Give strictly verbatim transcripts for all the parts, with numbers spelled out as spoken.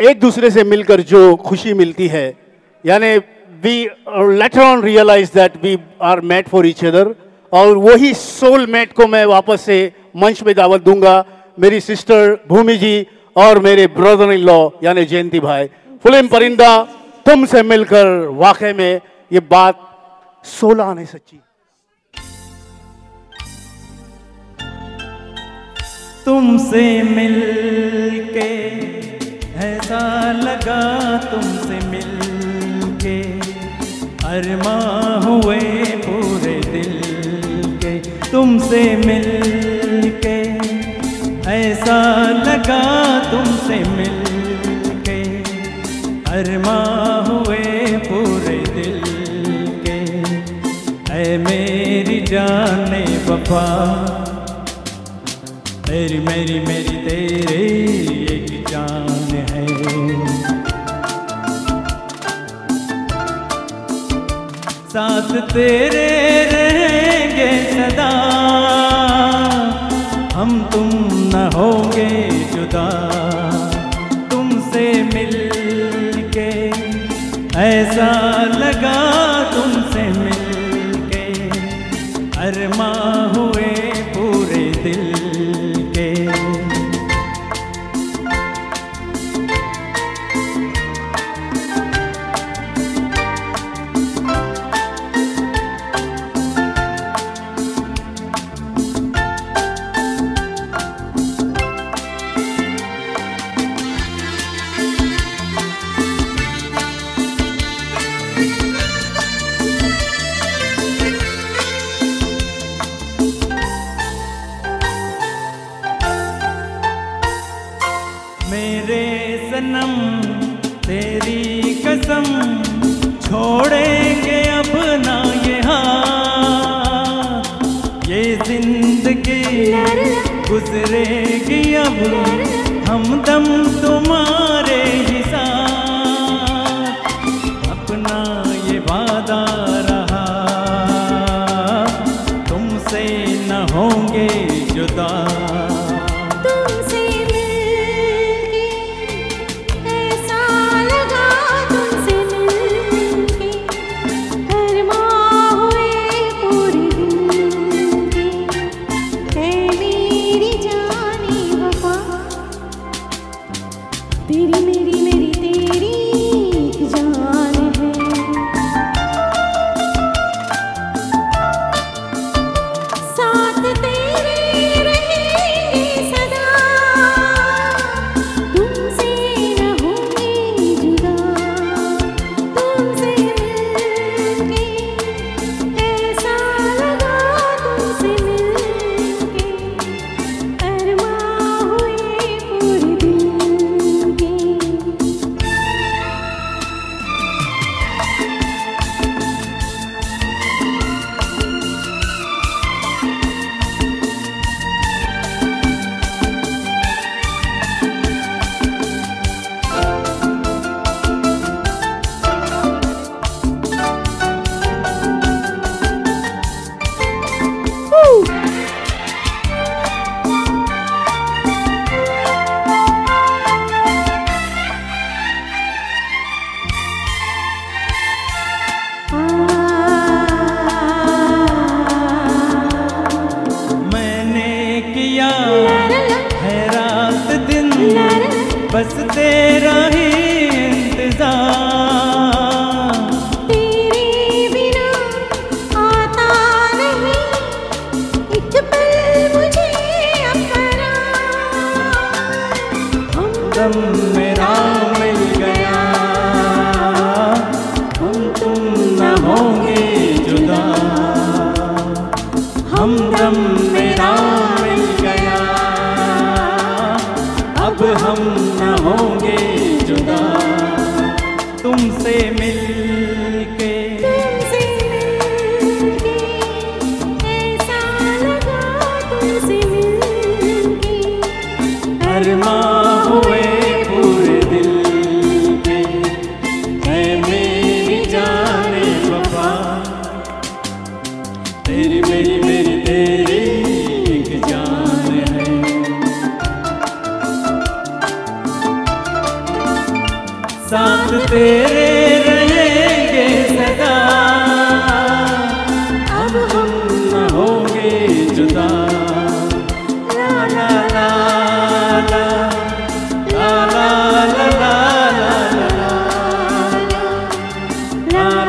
एक दूसरे से मिलकर जो खुशी मिलती है, यानी we later on realize that we are made for each other. और वही सोल मेट को मैं वापस से मंच में दावत दूंगा, मेरी सिस्टर भूमि जी और मेरे ब्रदर इन लॉ यानी जयंती भाई। फिल्म परिंदा तुमसे मिलकर वाकई में ये बात सोलह आने सच्ची। तुमसे मिलके ऐसा लगा, तुमसे मिलके अरमा हुए पूरे दिल के। तुमसे मिलके ऐसा लगा, तुमसे मिलके अरमा हुए पूरे दिल के। ऐ मेरी जाने वफा, तेरी मेरी मेरी तेरी एक जान है। साथ तेरे रहेंगे सदा, हम तुम न होंगे जुदा। तुमसे मिलके ऐसा लगा, तुमसे मिलके अरमा हुए पूरे दिल। छोड़ेंगे अपना यहाँ ये जिंदगी, गुजरेगी अब हमदम तुम्हारे ही साथ। अपना ये वादा रहा, तुमसे न होंगे जुदा। हुए पूरे तेरे रहेंगे सदा, अब हम न होंगे जुदा। ला ला ला ला ला ला ला ला ला ला ला ला।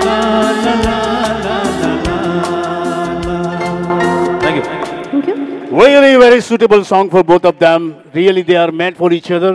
Thank you. Thank you. Really very suitable song for both of them. Really they are meant for each other.